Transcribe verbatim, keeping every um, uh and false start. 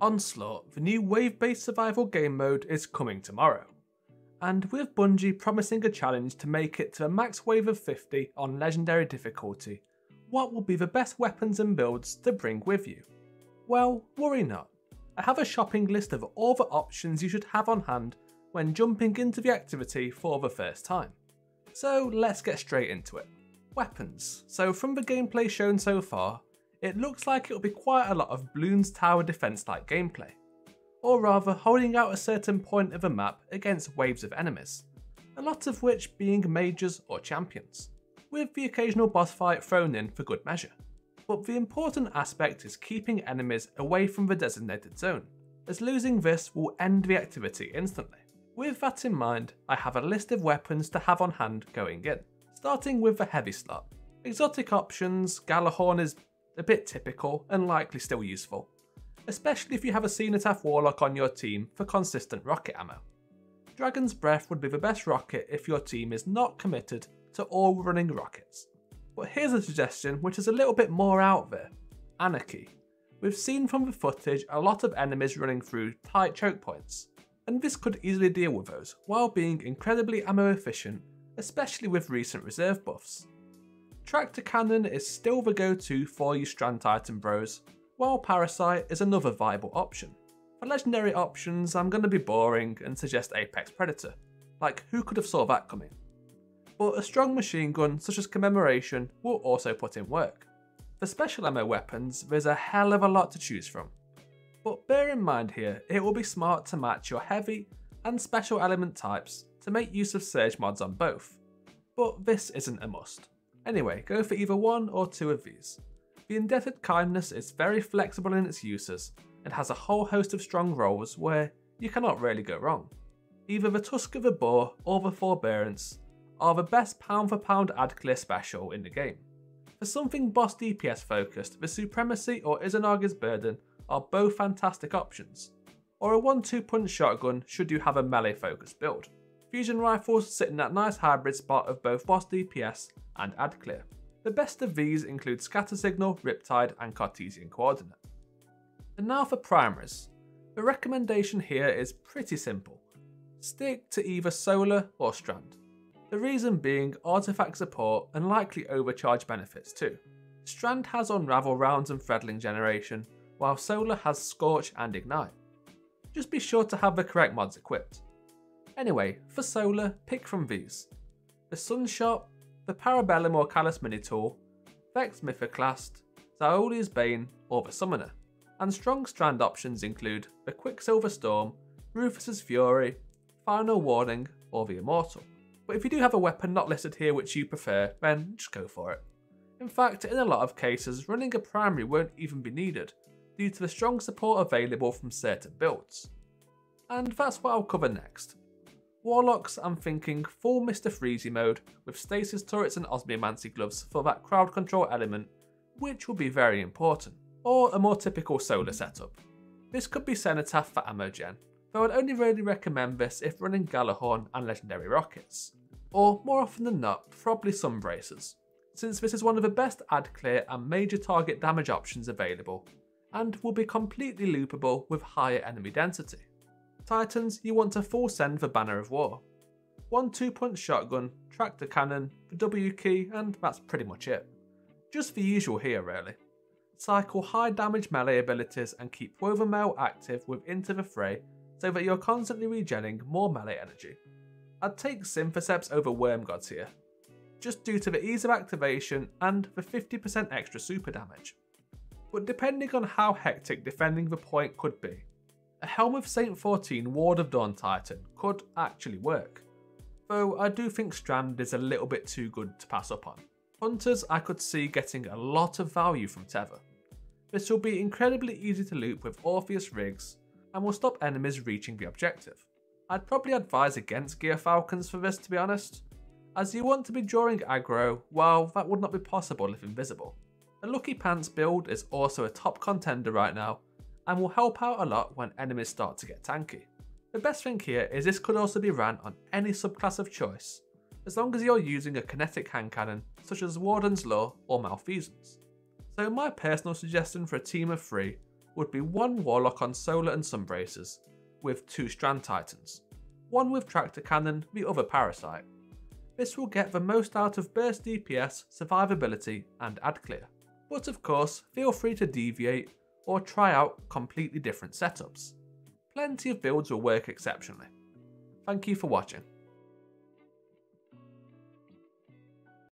Onslaught, the new wave-based survival game mode, is coming tomorrow, and with Bungie promising a challenge to make it to a max wave of fifty on legendary difficulty, what will be the best weapons and builds to bring with you? Well, worry not, I have a shopping list of all the options you should have on hand when jumping into the activity for the first time. So let's get straight into it. Weapons. So from the gameplay shown so far, it looks like it'll be quite a lot of Bloons Tower defense-like gameplay, or rather holding out a certain point of a map against waves of enemies, a lot of which being mages or champions, with the occasional boss fight thrown in for good measure. But the important aspect is keeping enemies away from the designated zone, as losing this will end the activity instantly. With that in mind, I have a list of weapons to have on hand going in, starting with the heavy slot. Exotic options, Gjallarhorn is a bit typical and likely still useful, especially if you have a Cenotaph Warlock on your team for consistent rocket ammo. Dragon's Breath would be the best rocket if your team is not committed to all running rockets. But here's a suggestion which is a little bit more out there. Anarchy. We've seen from the footage a lot of enemies running through tight choke points, and this could easily deal with those while being incredibly ammo efficient, especially with recent reserve buffs. Tractor Cannon is still the go-to for you Strand Titan bros, while Parasite is another viable option. For legendary options, I'm going to be boring and suggest Apex Predator. Like, who could have saw that coming? But a strong machine gun such as Commemoration will also put in work. For special ammo weapons, there's a hell of a lot to choose from. But bear in mind here, it will be smart to match your heavy and special element types to make use of surge mods on both. But this isn't a must. Anyway, go for either one or two of these. The Indebted Kindness is very flexible in its uses and has a whole host of strong roles where you cannot really go wrong. Either the Tusk of the Boar or the Forbearance are the best pound for pound ad clear special in the game. For something boss D P S focused, the Supremacy or Izanaga's Burden are both fantastic options, or a one two punch shotgun should you have a melee focused build. Fusion rifles sit in that nice hybrid spot of both boss D P S and ad clear. The best of these include Scatter Signal, Riptide and Cartesian Coordinate. And now for primaries. The recommendation here is pretty simple. Stick to either Solar or Strand. The reason being artifact support and likely overcharge benefits too. Strand has Unravel Rounds and Threadling Generation, while Solar has Scorch and Ignite. Just be sure to have the correct mods equipped. Anyway, for Solar, pick from these: the Sunshot, the Parabellum or Calus Mini-Tool, Vex Mythoclast, Zaouli's Bane or the Summoner. And strong Strand options include the Quicksilver Storm, Rufus's Fury, Final Warning or the Immortal. But if you do have a weapon not listed here which you prefer, then just go for it. In fact, in a lot of cases, running a primary won't even be needed due to the strong support available from certain builds. And that's what I'll cover next. Warlocks, I'm thinking full Mister Freezy mode with stasis turrets and osmiomancy gloves for that crowd control element, which will be very important, or a more typical Solar setup. This could be Cenotaph for ammo gen, though I'd only really recommend this if running Gjallarhorn and legendary rockets, or more often than not, probably Sunbracers, since this is one of the best ad clear and major target damage options available, and will be completely loopable with higher enemy density. Titans, you want to full send for Banner of War. one two punch shotgun, Tractor Cannon, the W key, and that's pretty much it. Just the usual here really. Cycle high damage melee abilities and keep Woven Mail active with Into the Fray so that you're constantly regenning more melee energy. I'd take Symphoceps over Worm Gods here, just due to the ease of activation and the fifty percent extra super damage. But depending on how hectic defending the point could be, a Helm of Saint fourteen Ward of Dawn Titan could actually work, though I do think Strand is a little bit too good to pass up on. Hunters, I could see getting a lot of value from Teva. This will be incredibly easy to loop with Orpheus rigs and will stop enemies reaching the objective. I'd probably advise against Gear Falcons for this to be honest, as you want to be drawing aggro, well that would not be possible if invisible. A Lucky Pants build is also a top contender right now, and will help out a lot when enemies start to get tanky. The best thing here is this could also be ran on any subclass of choice, as long as you're using a kinetic hand cannon such as Warden's Law or Malfeasance. So my personal suggestion for a team of three would be one Warlock on Solar and Sunbracers, with two Strand Titans, one with Tractor Cannon, the other Parasite. This will get the most out of burst D P S, survivability and ad clear. But of course, feel free to deviate or try out completely different setups. Plenty of builds will work exceptionally. Thank you for watching.